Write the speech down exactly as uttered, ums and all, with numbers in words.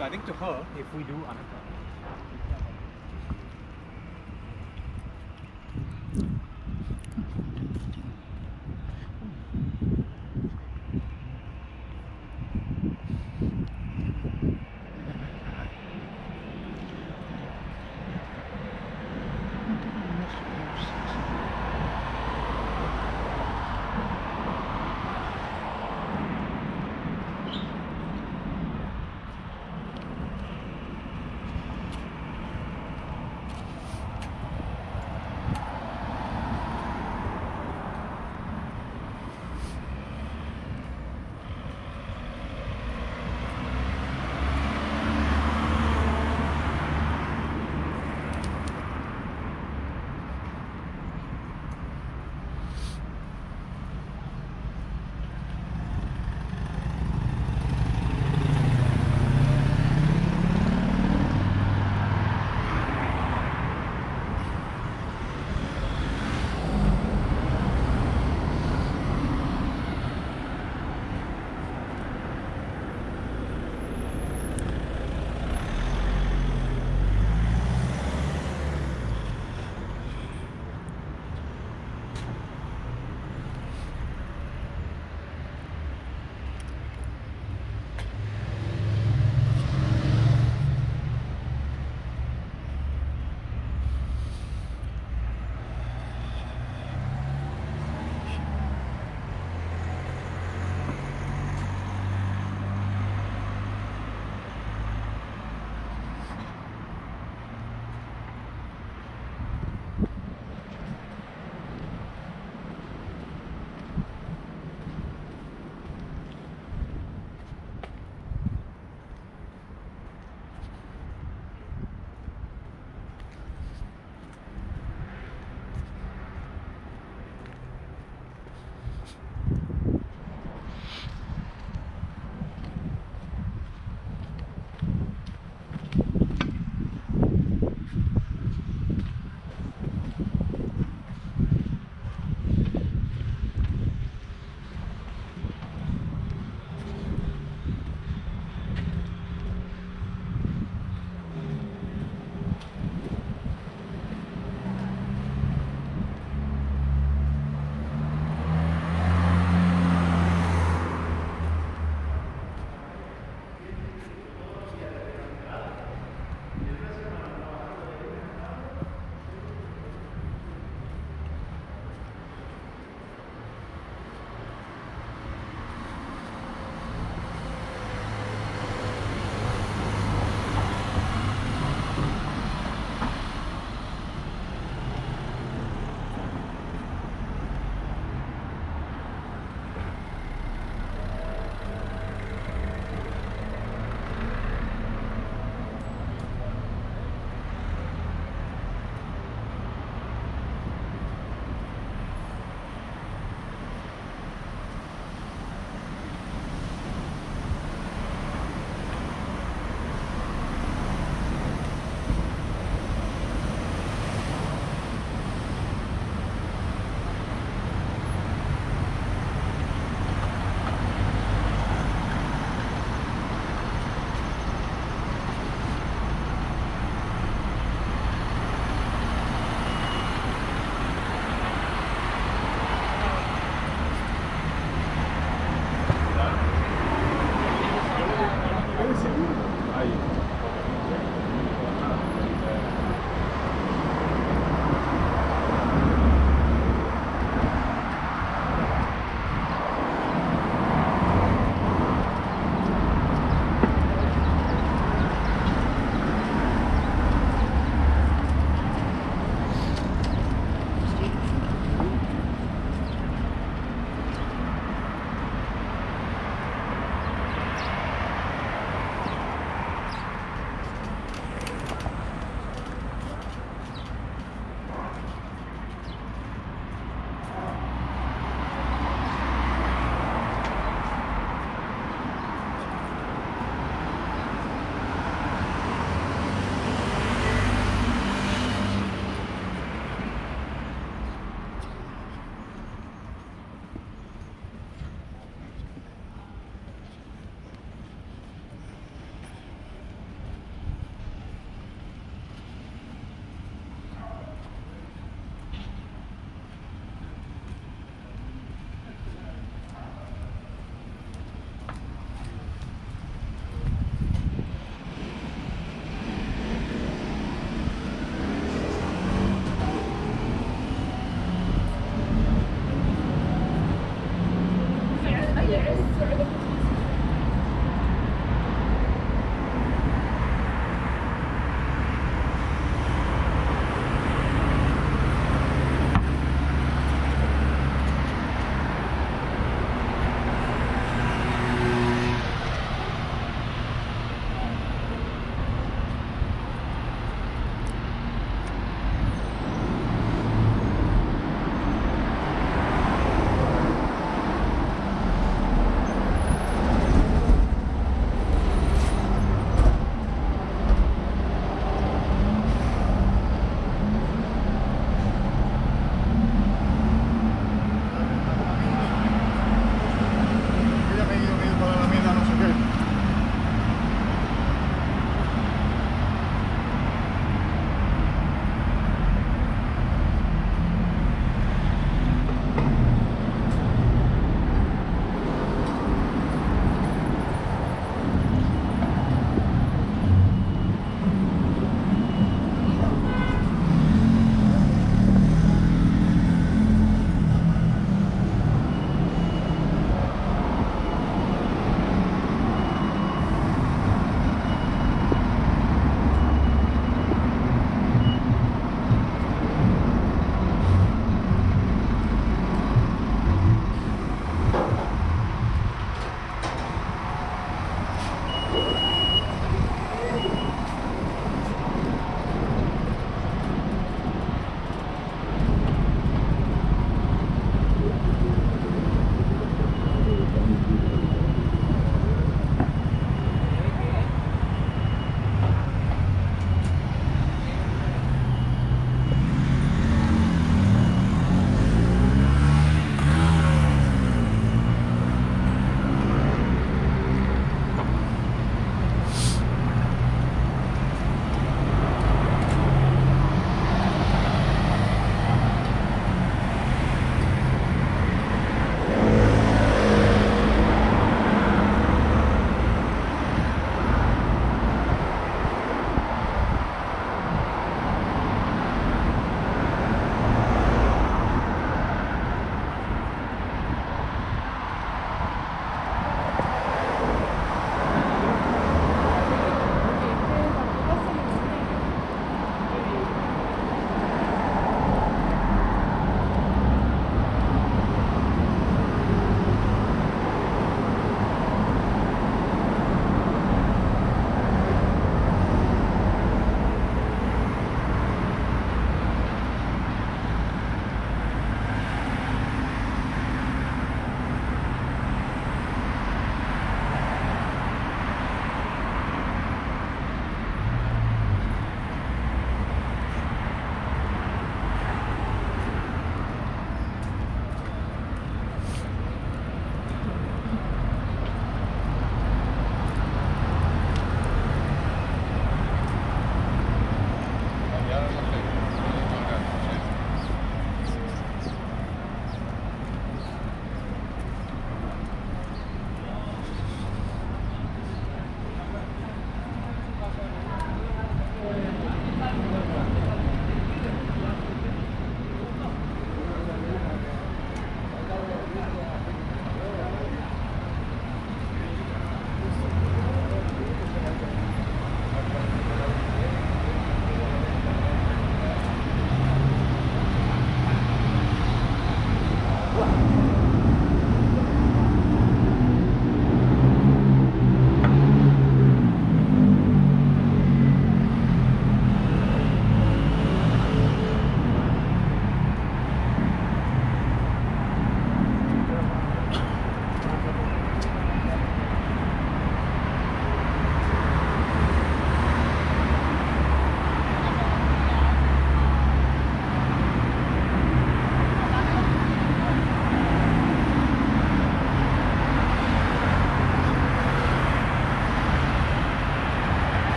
So I think to her, if we do Ananta,